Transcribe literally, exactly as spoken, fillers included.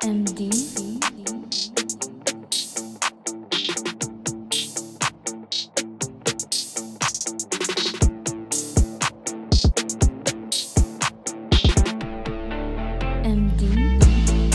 M D M D